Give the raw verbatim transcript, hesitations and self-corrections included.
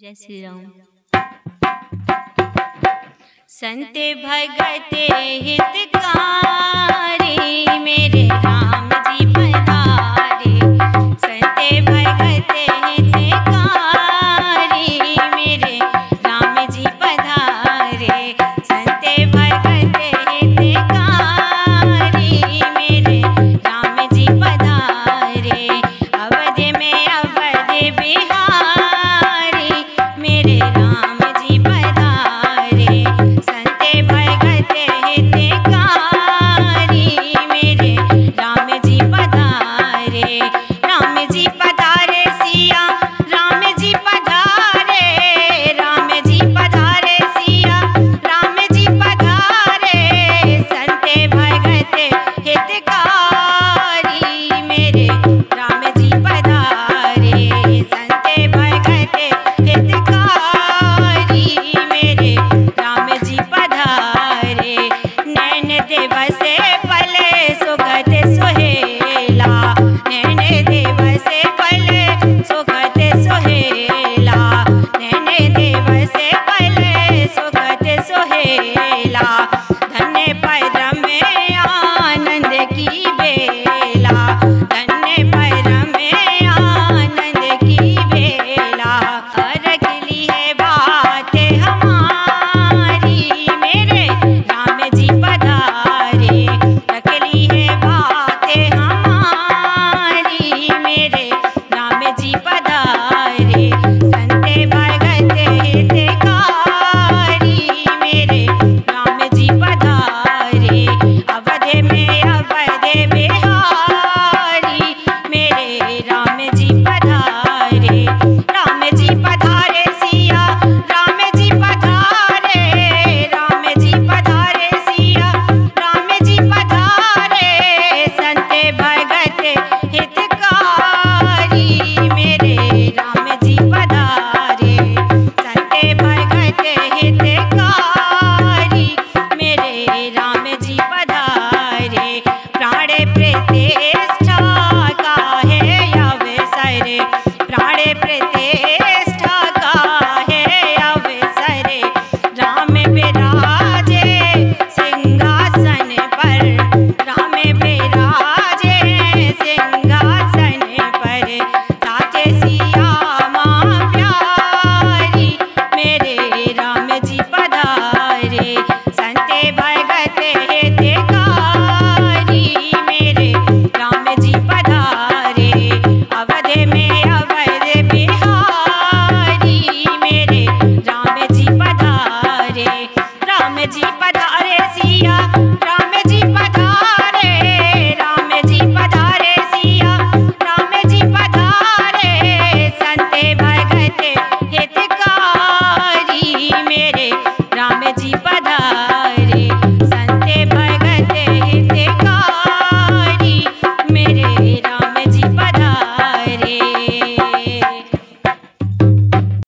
जय श्री राम। संत भगत हितकारी मेरे राम जी पधारे, संत भगत